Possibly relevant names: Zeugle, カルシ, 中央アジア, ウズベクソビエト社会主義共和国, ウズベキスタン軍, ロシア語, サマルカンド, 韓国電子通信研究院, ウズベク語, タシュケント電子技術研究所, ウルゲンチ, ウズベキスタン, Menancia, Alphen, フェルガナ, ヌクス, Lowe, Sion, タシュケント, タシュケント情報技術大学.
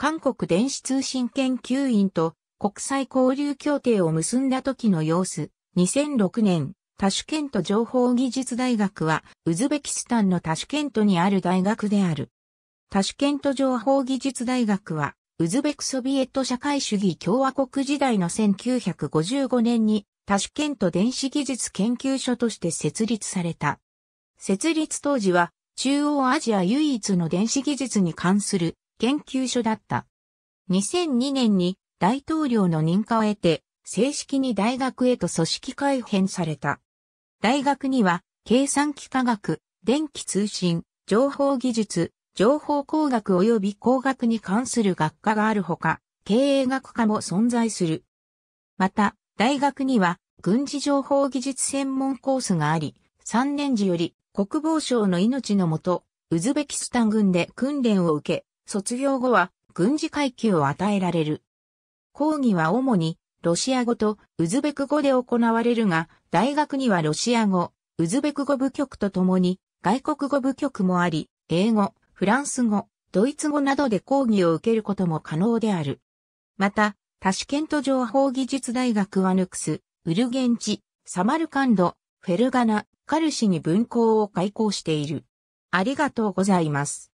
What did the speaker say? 韓国電子通信研究院と国際交流協定を結んだ時の様子。2006年、タシュケント情報技術大学は、ウズベキスタンのタシュケントにある大学である。タシュケント情報技術大学は、ウズベクソビエト社会主義共和国時代の1955年に、タシュケント電子技術研究所として設立された。設立当時は、中央アジア唯一の電子技術に関する研究所だった。2002年に大統領の認可を得て、正式に大学へと組織改編された。大学には、計算機科学、電気通信、情報技術、情報工学及び工学に関する学科があるほか、経営学科も存在する。また、大学には、軍事情報技術専門コースがあり、3年時より、国防省の命のもと、ウズベキスタン軍で訓練を受け、卒業後は軍事階級を与えられる。講義は主にロシア語とウズベク語で行われるが、大学にはロシア語、ウズベク語部局とともに外国語部局もあり、英語、フランス語、ドイツ語などで講義を受けることも可能である。また、タシュケント情報技術大学はヌクス、ウルゲンチ、サマルカンド、フェルガナ、カルシに分校を開校している。ありがとうございます。